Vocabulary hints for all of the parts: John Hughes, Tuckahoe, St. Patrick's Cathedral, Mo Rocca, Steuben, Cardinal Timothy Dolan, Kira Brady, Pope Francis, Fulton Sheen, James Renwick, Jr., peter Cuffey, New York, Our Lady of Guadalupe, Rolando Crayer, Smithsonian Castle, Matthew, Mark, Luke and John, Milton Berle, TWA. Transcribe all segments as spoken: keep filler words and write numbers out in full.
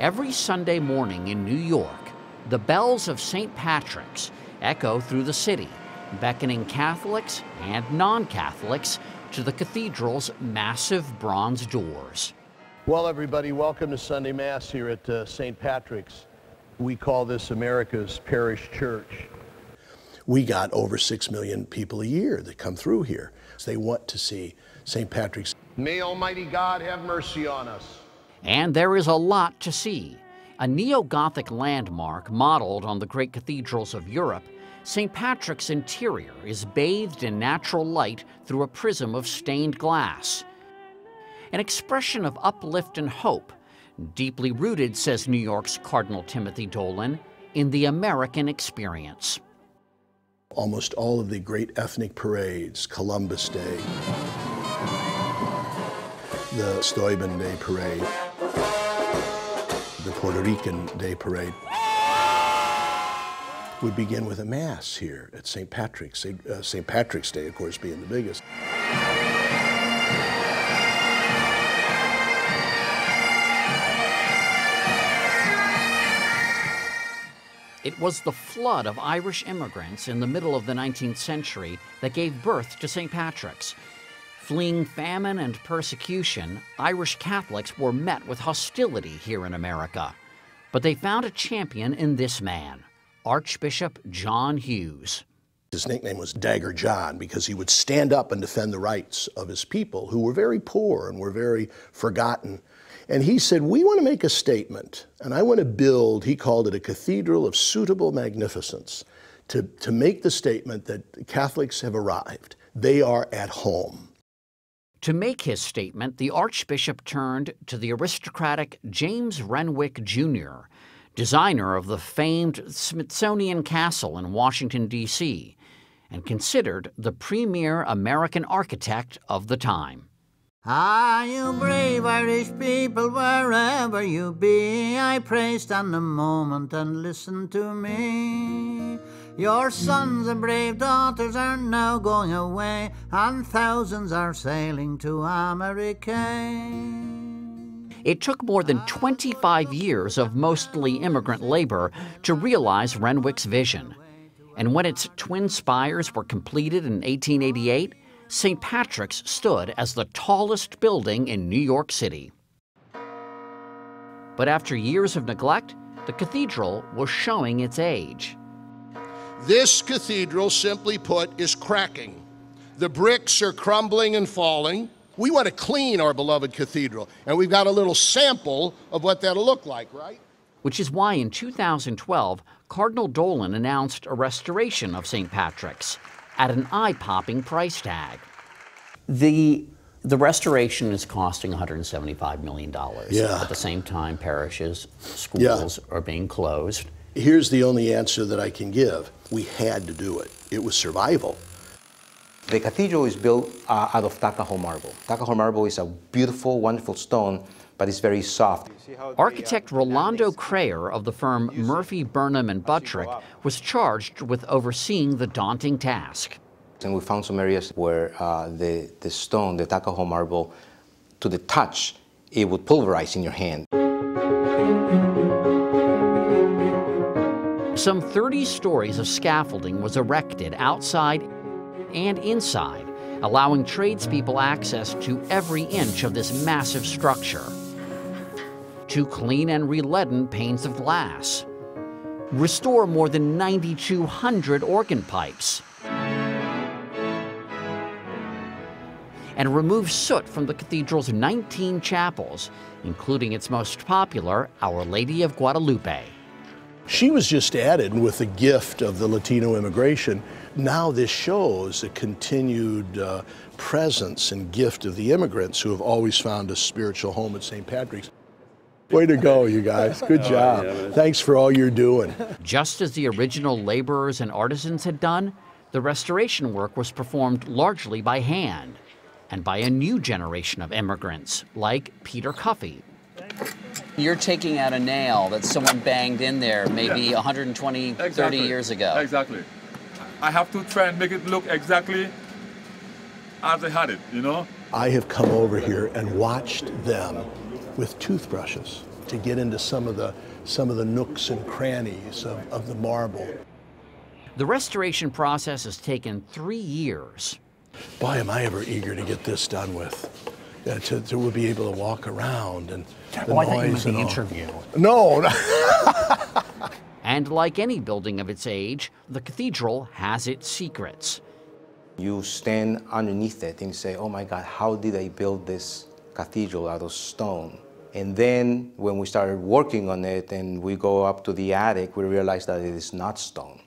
Every Sunday morning in New York, the bells of Saint Patrick's echo through the city, beckoning Catholics and non-Catholics to the cathedral's massive bronze doors. Well, everybody, welcome to Sunday Mass here at uh, Saint Patrick's. We call this America's Parish Church. We got over six million people a year that come through here. They want to see Saint Patrick's. May Almighty God have mercy on us. And there is a lot to see. A neo-Gothic landmark modeled on the great cathedrals of Europe, Saint Patrick's interior is bathed in natural light through a prism of stained glass. An expression of uplift and hope, deeply rooted, says New York's Cardinal Timothy Dolan, in the American experience. Almost all of the great ethnic parades, Columbus Day, the Steuben Day Parade, the Puerto Rican Day Parade, would begin with a mass here at Saint Patrick's. Uh, Saint Patrick's Day, of course, being the biggest. It was the flood of Irish immigrants in the middle of the nineteenth century that gave birth to Saint Patrick's. Fleeing famine and persecution, Irish Catholics were met with hostility here in America. But they found a champion in this man, Archbishop John Hughes. His nickname was Dagger John because he would stand up and defend the rights of his people, who were very poor and were very forgotten. And he said, we want to make a statement, and I want to build, he called it a cathedral of suitable magnificence, to, to make the statement that Catholics have arrived. They are at home. To make his statement, the Archbishop turned to the aristocratic James Renwick, Junior, designer of the famed Smithsonian Castle in Washington, D C, and considered the premier American architect of the time. Ah, you brave Irish people, wherever you be, I pray stand a moment and listen to me. Your sons and brave daughters are now going away, and thousands are sailing to America. It took more than twenty-five years of mostly immigrant labor to realize Renwick's vision. And when its twin spires were completed in eighteen eighty-eight, Saint Patrick's stood as the tallest building in New York City. But after years of neglect, the cathedral was showing its age. This cathedral, simply put, is cracking. The bricks are crumbling and falling. We want to clean our beloved cathedral, and we've got a little sample of what that'll look like, right? Which is why in two thousand twelve, Cardinal Dolan announced a restoration of Saint Patrick's, at an eye-popping price tag. The, the restoration is costing one hundred seventy-five million dollars. Yeah. At the same time, parishes, schools yeah. are being closed. Here's the only answer that I can give. We had to do it. It was survival. The cathedral is built uh, out of Tuckahoe marble. Tuckahoe marble is a beautiful, wonderful stone, but it's very soft. Architect Rolando Crayer of the firm Murphy, Burnham and Buttrick was charged with overseeing the daunting task. And we found some areas where uh, the, the stone, the Tuckahoe marble, to the touch, it would pulverize in your hand. Some thirty stories of scaffolding was erected outside and inside, allowing tradespeople access to every inch of this massive structure. To clean and re-leaden panes of glass, restore more than nine thousand two hundred organ pipes, and remove soot from the cathedral's nineteen chapels, including its most popular, Our Lady of Guadalupe. She was just added with the gift of the Latino immigration. Now this shows a continued uh, presence and gift of the immigrants who have always found a spiritual home at Saint Patrick's. Way to go, you guys. Good job. Thanks for all you're doing. Just as the original laborers and artisans had done, the restoration work was performed largely by hand and by a new generation of immigrants like Peter Cuffey. You're taking out a nail that someone banged in there maybe yeah. one hundred twenty, exactly. thirty years ago. Exactly. I have to try and make it look exactly as I had it, you know? I have come over here and watched them with toothbrushes to get into some of the, some of the nooks and crannies of, of the marble. The restoration process has taken three years. Boy, am I ever eager to get this done with. Uh, to, to we'll be able to walk around and the oh, noise I thought you meant the interview. No. And like any building of its age, the cathedral has its secrets. You stand underneath it and say, oh my God, how did they build this cathedral out of stone? And then when we started working on it and we go up to the attic, we realized that it is not stone.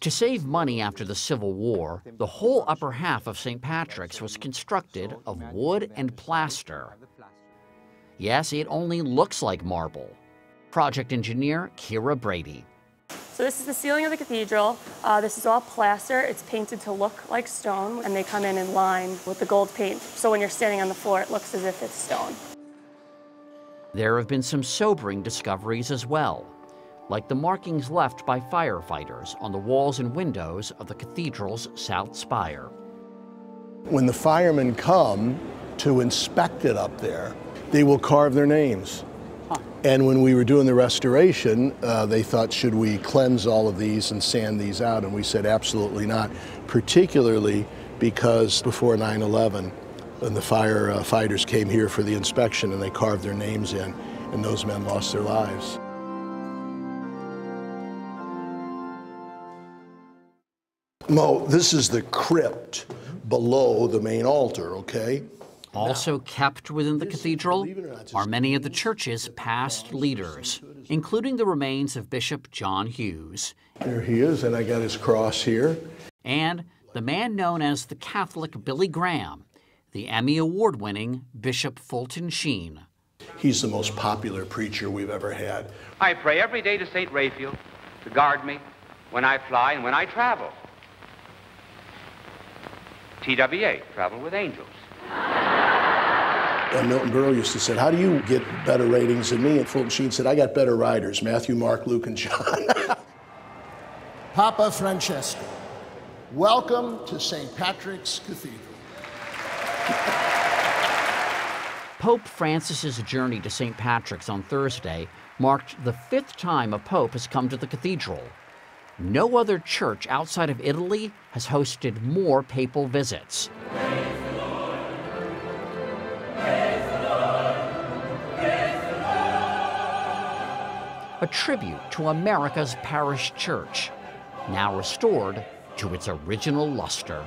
To save money after the Civil War, the whole upper half of Saint Patrick's was constructed of wood and plaster. Yes, it only looks like marble. Project engineer Kira Brady. So this is the ceiling of the cathedral. Uh, this is all plaster. It's painted to look like stone, and they come in in line with the gold paint. So when you're standing on the floor, it looks as if it's stone. There have been some sobering discoveries as well, like the markings left by firefighters on the walls and windows of the cathedral's south spire. When the firemen come to inspect it up there, they will carve their names. Huh. And when we were doing the restoration, uh, they thought, should we cleanse all of these and sand these out? And we said, absolutely not, particularly because before nine eleven, when the firefighters uh, came here for the inspection and they carved their names in, and those men lost their lives. Mo, this is the crypt below the main altar, okay? Also kept within the cathedral are many of the church's past leaders, including the remains of Bishop John Hughes. There he is, and I got his cross here. And the man known as the Catholic Billy Graham, the Emmy Award-winning Bishop Fulton Sheen. He's the most popular preacher we've ever had. I pray every day to Saint Raphael to guard me when I fly and when I travel. T W A, Travel with Angels. And Milton Berle used to say, how do you get better ratings than me? And Fulton Sheen said, I got better riders, Matthew, Mark, Luke, and John. Papa Francesco, welcome to Saint Patrick's Cathedral. Pope Francis's journey to Saint Patrick's on Thursday marked the fifth time a pope has come to the cathedral. No other church outside of Italy has hosted more papal visits. A tribute to America's parish church, now restored to its original luster.